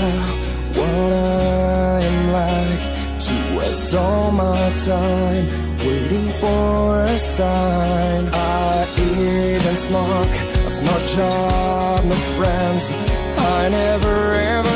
what I'm like, to waste all my time waiting for a sign. I eat and smoke, I've no job, no friends, I never ever